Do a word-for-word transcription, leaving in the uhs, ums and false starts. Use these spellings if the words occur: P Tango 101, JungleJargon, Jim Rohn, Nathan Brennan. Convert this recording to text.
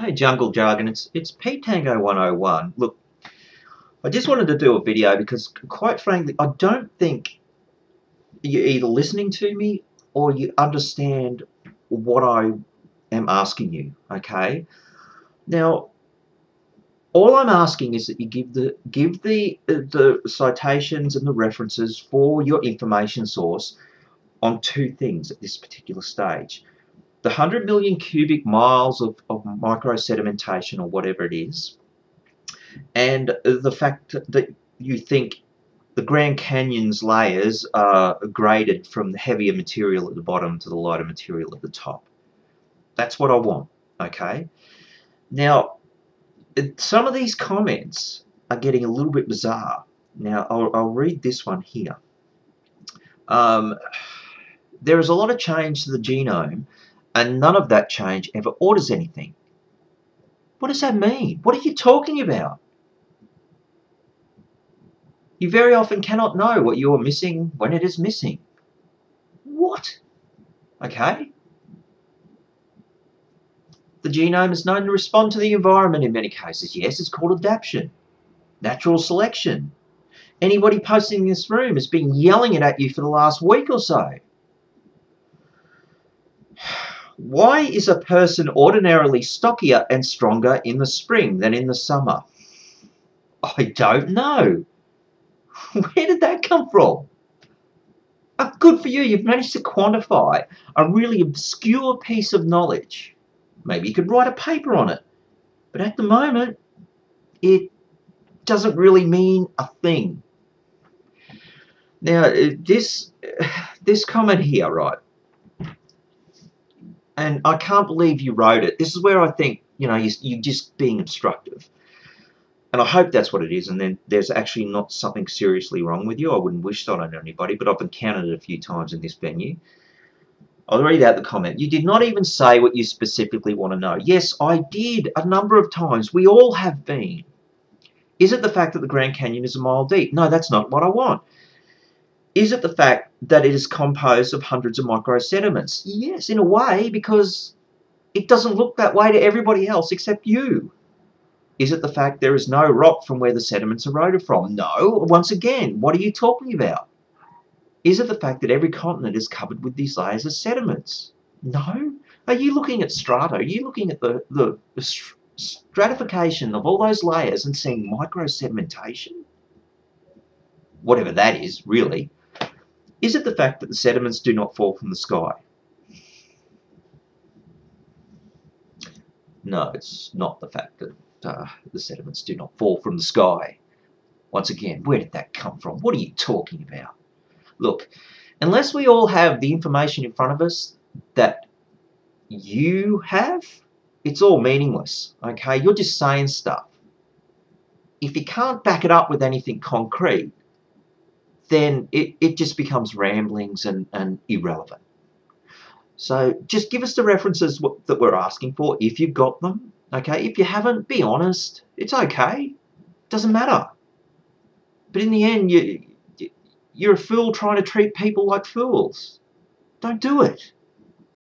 Hey JungleJargon, it's it's P Tango one oh one. Look, I just wanted to do a video because, quite frankly, I don't think you're either listening to me or you understand what I am asking you. Okay, now all I'm asking is that you give the give the the citations and the references for your information source on two things at this particular stage. The one hundred million cubic miles of, of micro-sedimentation or whatever it is, and the fact that you think the Grand Canyon's layers are graded from the heavier material at the bottom to the lighter material at the top. That's what I want, okay? Now, some of these comments are getting a little bit bizarre. Now, I'll, I'll read this one here. Um, there is a lot of change to the genome, and none of that change ever orders anything. What does that mean? What are you talking about? You very often cannot know what you are missing when it is missing. What? Okay? The genome is known to respond to the environment in many cases. Yes, it's called adaptation, natural selection. Anybody posting in this room has been yelling it at you for the last week or so. Why is a person ordinarily stockier and stronger in the spring than in the summer? I don't know. Where did that come from? Oh, good for you. You've managed to quantify a really obscure piece of knowledge. Maybe you could write a paper on it. But at the moment, it doesn't really mean a thing. Now, this, this comment here, right? And I can't believe you wrote it. This is where I think, you know, you're just being obstructive. And I hope that's what it is. And then there's actually not something seriously wrong with you. I wouldn't wish that on anybody, but I've encountered it a few times in this venue. I'll read out the comment. You did not even say what you specifically want to know. Yes, I did a number of times. We all have been. Is it the fact that the Grand Canyon is a mile deep? No, that's not what I want. Is it the fact that it is composed of hundreds of micro-sediments? Yes, in a way, because it doesn't look that way to everybody else except you. Is it the fact there is no rock from where the sediments eroded from? No. Once again, what are you talking about? Is it the fact that every continent is covered with these layers of sediments? No. Are you looking at strata? Are you looking at the, the, the str stratification of all those layers and seeing micro-sedimentation? Whatever that is, really. Is it the fact that the sediments do not fall from the sky? No, it's not the fact that uh, the sediments do not fall from the sky. Once again, where did that come from? What are you talking about? Look, unless we all have the information in front of us that you have, it's all meaningless, okay? You're just saying stuff. If you can't back it up with anything concrete, then it, it just becomes ramblings and, and irrelevant. So just give us the references that we're asking for if you've got them. Okay, if you haven't, be honest. It's okay. Doesn't matter. But in the end, you, you're a fool trying to treat people like fools. Don't do it.